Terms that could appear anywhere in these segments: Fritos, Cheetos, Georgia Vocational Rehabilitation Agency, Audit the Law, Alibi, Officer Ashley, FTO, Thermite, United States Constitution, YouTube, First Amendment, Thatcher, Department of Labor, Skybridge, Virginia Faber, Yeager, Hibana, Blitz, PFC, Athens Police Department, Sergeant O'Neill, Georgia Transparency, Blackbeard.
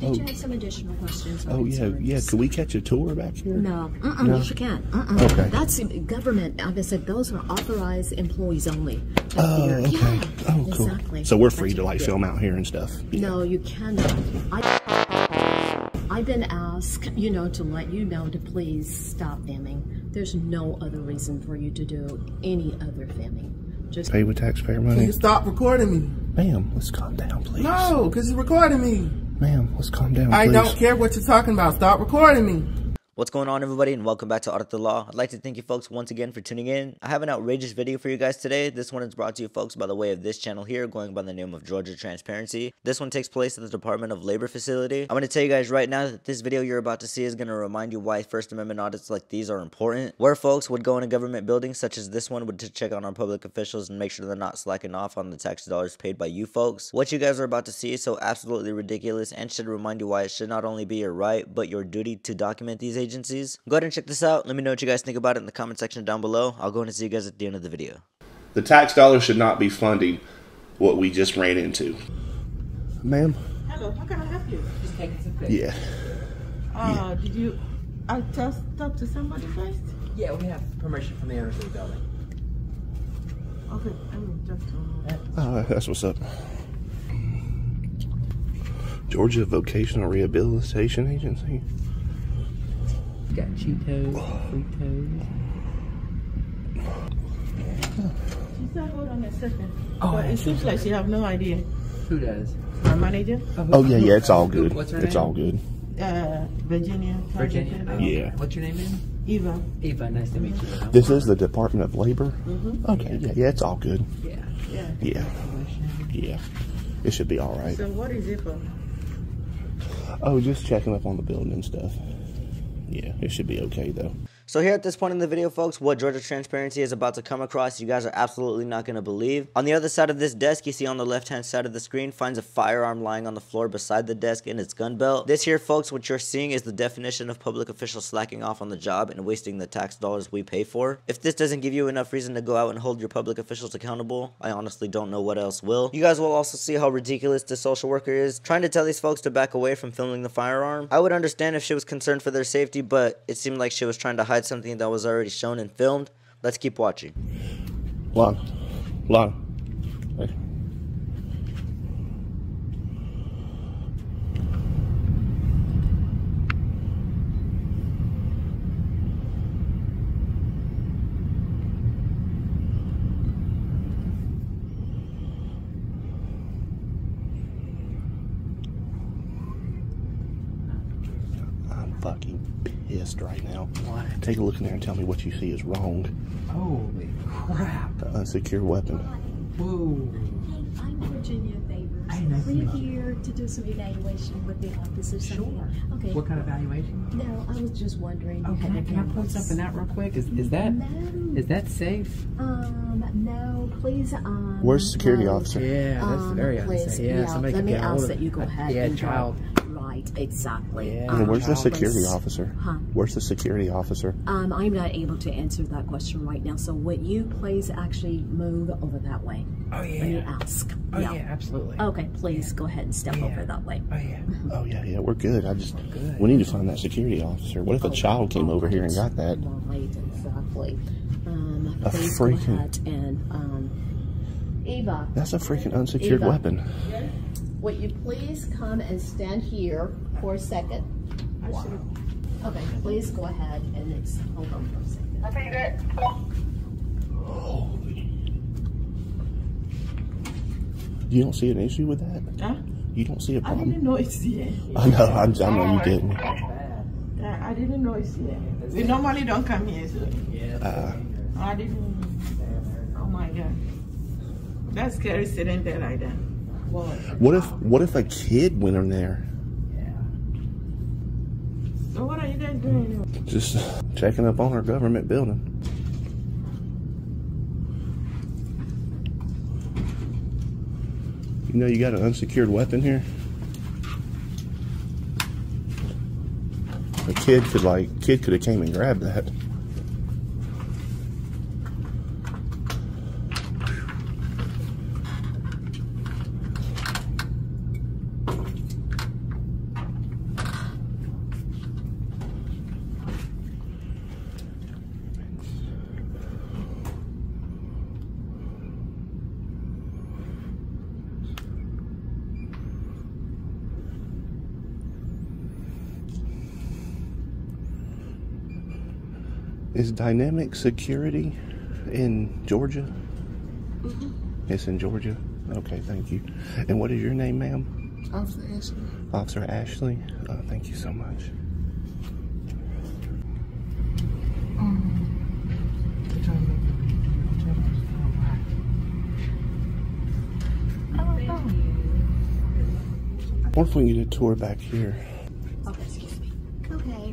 Did you have some additional questions? Oh, yeah, yeah. Can we catch a tour back here? No. No. Yes, you can. Okay. That's government. I said those are authorized employees only. Oh, here. Okay. Yeah, oh, cool. Exactly. So we're free to, like, film out here and stuff? Yeah. No, you cannot. I've been asked, you know, to let you know to please stop filming. There's no other reason for you to do any other filming. Just pay with taxpayer money. Can you stop recording me? Ma'am, let's calm down, please. No, because you're recording me. Ma'am, let's calm down, please. I don't care what you're talking about. Stop recording me. What's going on, everybody, and welcome back to Audit the Law. I'd like to thank you folks once again for tuning in. I have an outrageous video for you guys today. This one is brought to you folks by the way of this channel here, going by the name of Georgia Transparency. This one takes place at the Department of Labor facility. I'm going to tell you guys right now that this video you're about to see is going to remind you why First Amendment audits like these are important. Where folks would go in a government building such as this one would to check on our public officials and make sure they're not slacking off on the tax dollars paid by you folks. What you guys are about to see is so absolutely ridiculous and should remind you why it should not only be your right but your duty to document these agencies. Go ahead and check this out. Let me know what you guys think about it in the comment section down below. I'll go and see you guys at the end of the video. The tax dollars should not be funding what we just ran into. Ma'am? Hello, how can I help you? Just taking some pictures. Yeah. Yeah. Did you test up to somebody first? Yeah, we have permission from the owners of the building. Okay, I'm just that's what's up. Georgia Vocational Rehabilitation Agency. Got Cheetos, Fritos. She said, hold on a second. Oh, but it seems like she have no idea. Who does? Our manager? Oh, yeah, yeah, it's all good. What's her name? It's all good. Virginia. Yeah. What's your name again? Eva. Eva, nice to meet you. This is the Department of Labor? Mm-hmm. Okay, yeah, yeah, it's all good. Yeah. Yeah. Yeah. Yeah. It should be all right. So what is it for? Oh, just checking up on the building and stuff. Yeah, it should be okay, though. So here at this point in the video, folks, what Georgia Transparency is about to come across, you guys are absolutely not going to believe. On the other side of this desk, you see on the left-hand side of the screen, finds a firearm lying on the floor beside the desk in its gun belt. This here, folks, what you're seeing is the definition of public officials slacking off on the job and wasting the tax dollars we pay for. If this doesn't give you enough reason to go out and hold your public officials accountable, I honestly don't know what else will. You guys will also see how ridiculous this social worker is, trying to tell these folks to back away from filming the firearm. I would understand if she was concerned for their safety, but it seemed like she was trying to hide something that was already shown and filmed. Let's keep watching. Lon. Hey. I'm fucking pissed right now. Why? Take a look in there and tell me what you see is wrong. Holy crap. The unsecure weapon. Whoa. Hey, I'm Virginia Faber. Hey, nice to meet you. We're here to do some evaluation with the office of sure. Okay. What kind of evaluation? No, I was just wondering. Oh, can I point something out real quick? Is that safe? No, please. Where's security officer? Yeah, that's very unsafe. Yeah, somebody can get hold of it. Let me ask that you go ahead. Yeah, child. Exactly. Yeah. Where's the security officer? Huh? Where's the security officer? I'm not able to answer that question right now. So would you please actually move over that way? Oh yeah. Let me ask. Oh yeah, yeah, absolutely. Okay, please go ahead and step over that way. Oh yeah. Oh yeah, yeah. We're good. We need to find that security officer. What if a child came over here and got that? Right, exactly. Please go ahead and Eva. That's a freaking unsecured weapon. Yeah. Would you please come and stand here for a second? Wow. Okay, please go ahead and hold on for a second. Okay, good. Holy. You don't see an issue with that? Huh? You don't see a problem? I didn't know it's here. I know, I know you didn't. I didn't know it's here. We normally don't come here, so. I didn't. Oh my God. That's scary sitting there like that. What if a kid went in there? Yeah. So what are you guys doing? Just checking up on our government building. You know you got an unsecured weapon here? A kid could have came and grabbed that. Is dynamic security in Georgia? Mm-hmm. It's in Georgia? Okay, thank you. And what is your name, ma'am? Officer Ashley. Officer Ashley. Thank you so much. What if we can get a tour back here? Oh, excuse me. Okay,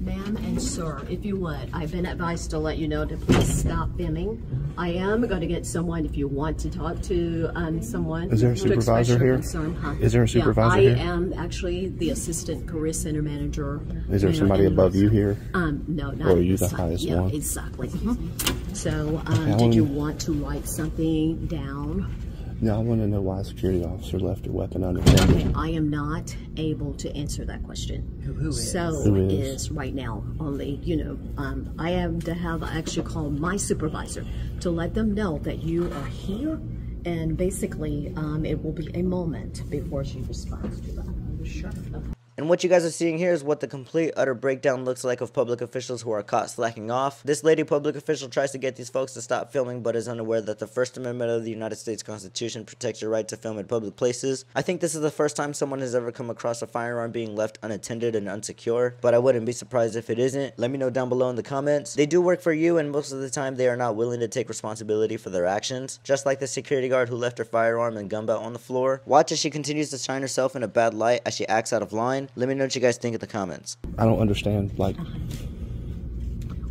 ma'am and sir, if you would, I've been advised to let you know to please stop bimming. I am going to get someone if you want to talk to someone. Is there a supervisor here? Concern, huh? Is there a supervisor here? I am actually the assistant career center manager. Is there somebody above you here? No, not. Or are you the highest one? Yeah, exactly. Mm-hmm. So, did you want to write something down? Now, I want to know why a security officer left a weapon unattended. Okay, I am not able to answer that question. Who is? So who is right now only, you know, I am to have actually called my supervisor to let them know that you are here, and basically it will be a moment before she responds to that. Sure. Okay. And what you guys are seeing here is what the complete, utter breakdown looks like of public officials who are caught slacking off. This lady public official tries to get these folks to stop filming, but is unaware that the First Amendment of the United States Constitution protects your right to film in public places. I think this is the first time someone has ever come across a firearm being left unattended and unsecure, but I wouldn't be surprised if it isn't. Let me know down below in the comments. They do work for you, and most of the time they are not willing to take responsibility for their actions, just like the security guard who left her firearm and gun belt on the floor. Watch as she continues to shine herself in a bad light as she acts out of line. Let me know what you guys think in the comments. I don't understand, like...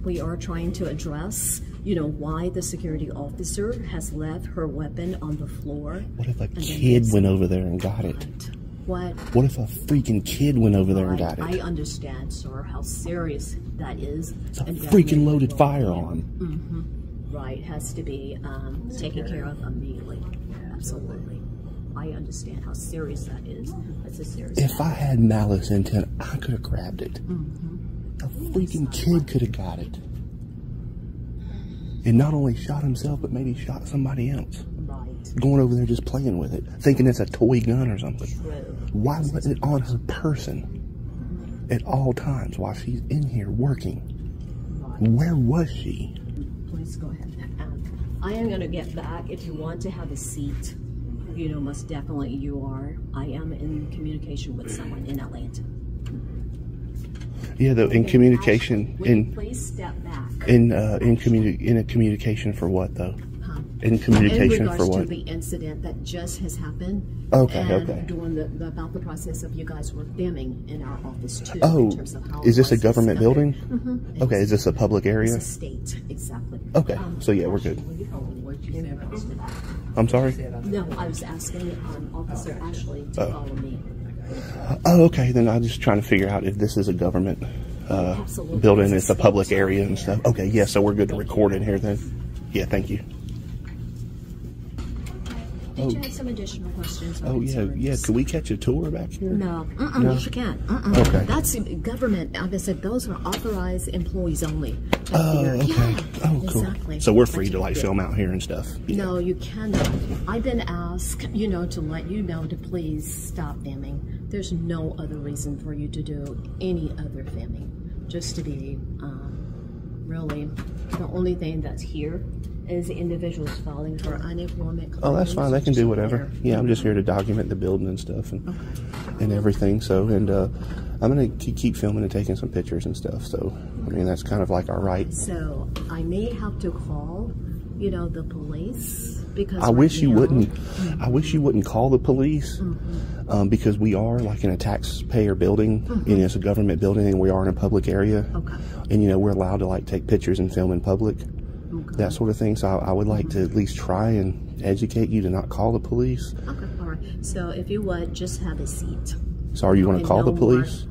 We are trying to address, you know, why the security officer has left her weapon on the floor. What if a kid went over there and got it? What if a freaking kid went over there and got it? I understand, sir, how serious that is. It's a freaking loaded firearm. Mm-hmm. Right, has to be taken care of immediately. Absolutely. I understand how serious that is. That's a serious matter. If I had malice intent, I could have grabbed it. Mm-hmm. A freaking kid could have got it. And not only shot himself, but maybe shot somebody else. Right. Going over there just playing with it, thinking it's a toy gun or something. True. Why wasn't it on her person at all times while she's in here working? Right. Where was she? Please go ahead. I am going to get back. If you want to have a seat, you know, most definitely you are. I am in communication with someone in Atlanta. Yeah, though, in communication. Please step back. In a communication for what, though? Huh? In communication for what? In regards to the incident that just has happened. Okay, and doing about the process of you guys were filming in our office, too. Oh, in terms of how is this a government building? Mm-hmm. Okay, is this a public area? It's a state, exactly. Okay, so yeah, we're good. I'm sorry? No, I was asking Officer Ashley to follow me. Oh, okay. Then I'm just trying to figure out if this is a government building. It's a public area and stuff. Okay, yeah, so we're good to record in here then. Yeah, thank you. Did you have some additional questions? Oh, yeah. Can we catch a tour back here? No. No? Yes, you can. Okay. That's government. I said those are authorized employees only. Oh, okay. Yeah, oh, cool. Exactly. So we're free to, like, film out here and stuff. Yeah. No, you cannot. I've been asked, you know, to let you know to please stop filming. There's no other reason for you to do any other filming. Just to be, really, the only thing that's here is individuals filing for unemployment claims. Oh, that's fine. They can do whatever. Yeah, I'm just here to document the building and stuff and everything. So, and I'm going to keep filming and taking some pictures and stuff. So, I mean, that's kind of like our right. So, I may have to call, you know, the police because I wish you wouldn't. I wish you wouldn't call the police because we are like in a taxpayer building. You know, it's a government building, and we are in a public area. Okay. And you know, we're allowed to like take pictures and film in public. Okay. That sort of thing. So I would like to at least try and educate you to not call the police. Okay, all right. So if you would, just have a seat. So are you going to call the police?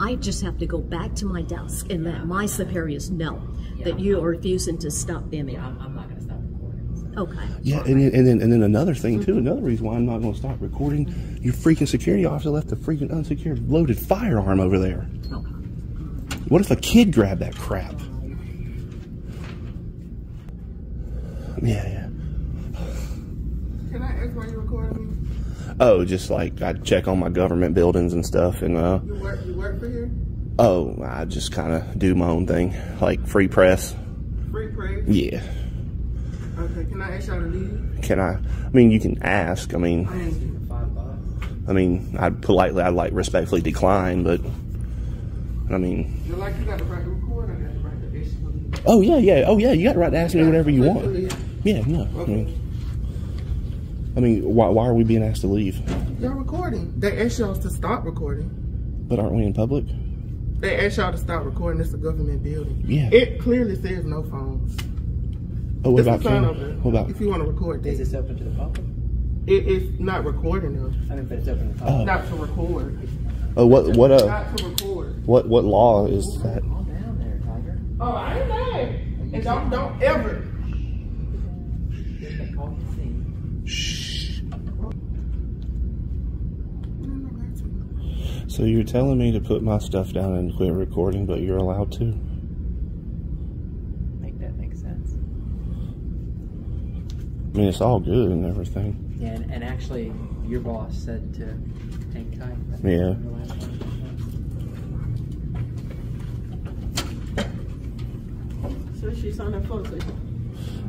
I just have to go back to my desk and let my superiors know that you are refusing to stop them. Yeah, I'm not going to stop recording. So. Okay. Yeah, and then another thing, too, another reason why I'm not going to stop recording, your freaking security officer left a freaking unsecured loaded firearm over there. Okay. What if a kid grabbed that crap? Yeah. Can I ask why you're recording me? Oh, just like I check on my government buildings and stuff. And you work for here? Oh, I just kind of do my own thing, like free press. Free press? Yeah. Okay, can I ask y'all to leave? Can I? I mean, you can ask. I mean, I'd politely, I'd like respectfully decline, but I mean. You're like, you got the right to record, I got the right to ask you to leave. Oh, yeah, yeah. Oh, yeah, you got the right to ask me whatever you want. Yeah, no. Okay. I mean, why are we being asked to leave? Y'all recording. They asked y'all to stop recording. But aren't we in public? They asked y'all to stop recording. It's a government building. Yeah. It clearly says no phones. Oh, what about cameras? What about if you want to record this? Is it open to the public? It's not recording us. I didn't think it's open to the public. Not to record. Oh, not to record. What law is that? Calm down there, Tiger. Oh, I ain't mad. And don't ever. Shh. So you're telling me to put my stuff down and quit recording, but you're allowed to? Make that make sense. I mean, it's all good and everything. Yeah, and actually, your boss said to take time. Yeah. So she's on her phone.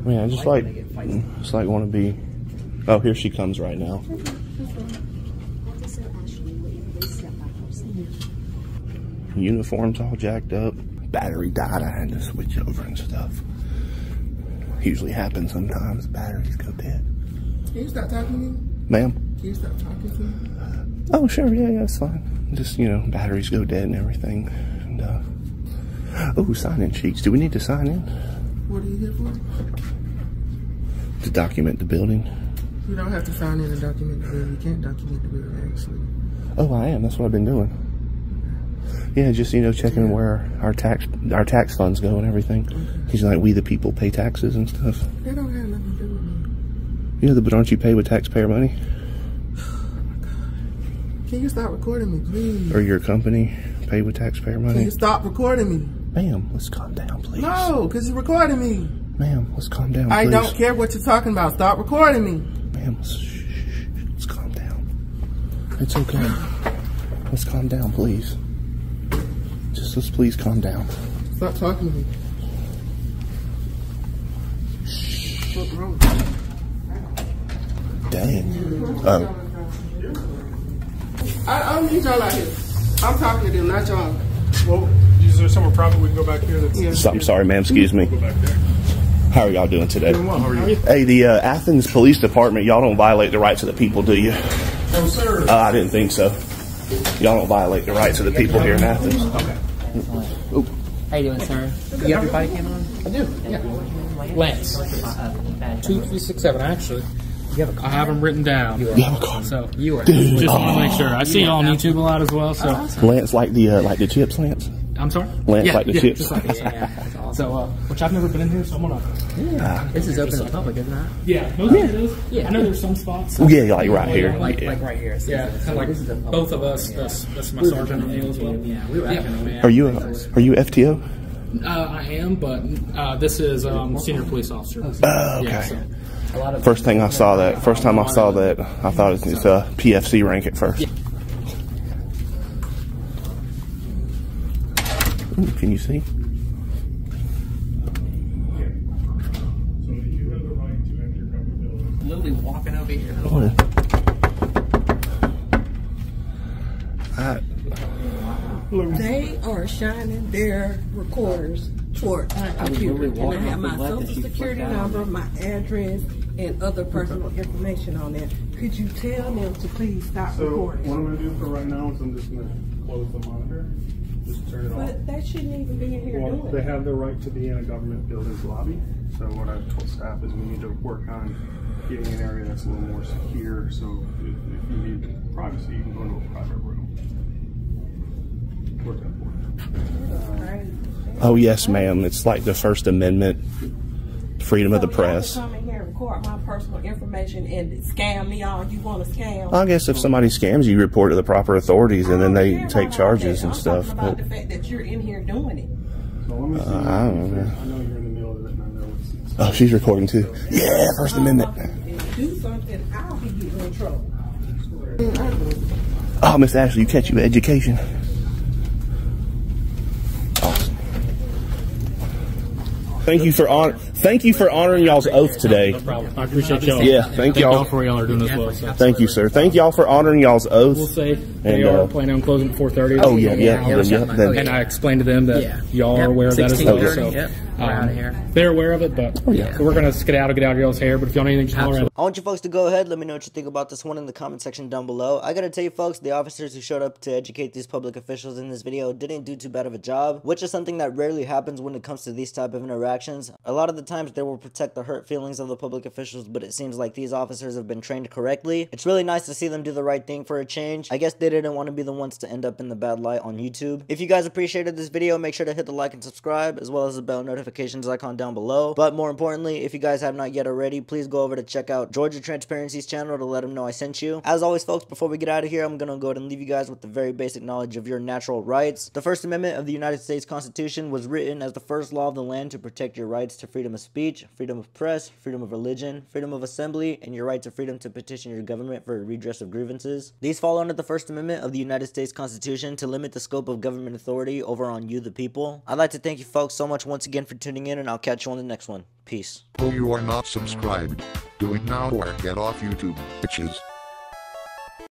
I mean, I just like, it's like want to be. Oh, here she comes right now. Uniforms all jacked up. Battery died. I had to switch over and stuff. Usually happens sometimes. Batteries go dead. Can you stop talking to me? Ma'am? Can you stop talking to me? Oh, sure. Yeah, yeah, it's fine. Just, you know, batteries go dead and everything. And, oh, sign-in sheets. Do we need to sign in? What are you here for? To document the building. You don't have to sign in and document the building. You can't document the building, actually. Oh, I am. That's what I've been doing. Yeah, just, you know, checking where our tax funds go and everything. Okay. He's like, we the people pay taxes and stuff. They don't have nothing to do with me. Yeah, but aren't you paid with taxpayer money? Oh, my God. Can you stop recording me, please? Or your company paid with taxpayer money? Can you stop recording me? Ma'am, let's calm down, please. No, because you're recording me. Ma'am, let's calm down, please. I don't care what you're talking about. Stop recording me. Ma'am, let's calm down. It's okay. Let's calm down, please. Just please calm down. Stop talking to me. Shh. Dang. I don't need y'all out here. I'm talking to them, not y'all. Well, is there somewhere private we can go back here? That's I'm sorry, ma'am. Excuse me. Go back there. How are y'all doing today? Doing well. How are you? Hey, the Athens Police Department, y'all don't violate the rights of the people, do you? No, sir. I didn't think so. Y'all don't violate the rights of the people here in Athens. Okay. Oop. How you doing, sir? You have your body cam on? I do. Yeah. Lance. 2367. Actually, you have a card? I have them written down. You have a card. So you are. Dude. Just want to make sure. I see you on YouTube a lot as well. So Lance, like the chips, Lance. I'm sorry. Lance, like the chips. Just like the chips. That's awesome. So, which I've never been in here, so I'm gonna. Yeah. This is open to the public, isn't it? Yeah. Most of those. Yeah. I know there's some spots. So yeah, like right here. Like right here. So yeah. So like both of us. Yeah. That's my Sergeant O'Neill as well. Yeah. We were acting. Are you FTO? I am, but this is senior police officer. Oh, okay. Yeah, so a lot of first time I saw that, I thought it's a PFC rank at first. Yeah. Ooh, can you see? So you have the right to enter your company building. Literally walking over here. Oh, yeah. They are shining their recorders toward my computer. And I have my social security number, my address, and other personal information on it. Could you tell them to please stop recording? So what I'm going to do for right now is I'm just going to close the monitor. Just turn it off. But that shouldn't even be in here doing it. They have the right to be in a government building's lobby. So what I've told staff is we need to work on getting an area that's a little more secure. So if you need privacy, you can go into a private room. Work that for you. Oh, yes, ma'am. It's like the First Amendment, freedom of the press. Come in here and record my personal information and scam me all you want to scam. I guess if somebody scams you, report to the proper authorities, and then they take charges and stuff. I'm talking about the fact that you're in here doing it. So let me see. I don't know. I know you're in the middle of it, and I know it's. Oh, she's recording too. Yeah, First Amendment. If you do something, I'll be getting in trouble. Oh, Miss Ashley, you catch you education. Thank you for honoring y'all's oath today. No problem. I appreciate y'all. Yeah, thank y'all for what y'all are doing as well. So. Thank you, sir. Thank y'all for honoring y'all's oath. We'll say they and, are planning on closing at 4:30. Oh yeah, yeah. And I explained to them that y'all are aware of that as well. So we're out of here. They're aware of it, but so we're gonna get out of y'all's hair. But if y'all need anything, just I want you folks to go ahead. Let me know what you think about this one in the comment section down below. I gotta tell you, folks, the officers who showed up to educate these public officials in this video didn't do too bad of a job, which is something that rarely happens when it comes to these type of interactions. A lot of the times they will protect the hurt feelings of the public officials, but it seems like these officers have been trained correctly. It's really nice to see them do the right thing for a change. I guess they didn't want to be the ones to end up in the bad light on YouTube. If you guys appreciated this video, make sure to hit the like and subscribe, as well as the bell notifications icon down below. But more importantly, if you guys have not yet already, please go over to check out Georgia Transparency's channel to let them know I sent you. As always, folks, before we get out of here, I'm gonna go ahead and leave you guys with the very basic knowledge of your natural rights. The First Amendment of the United States Constitution was written as the first law of the land to protect your rights to freedom of speech, freedom of press, freedom of religion, freedom of assembly, and your right to freedom to petition your government for a redress of grievances. These fall under the First Amendment of the United States Constitution to limit the scope of government authority over on you, the people. I'd like to thank you folks so much once again for tuning in, and I'll catch you on the next one. Peace. Oh, you are not subscribed. Do it now or get off YouTube, bitches.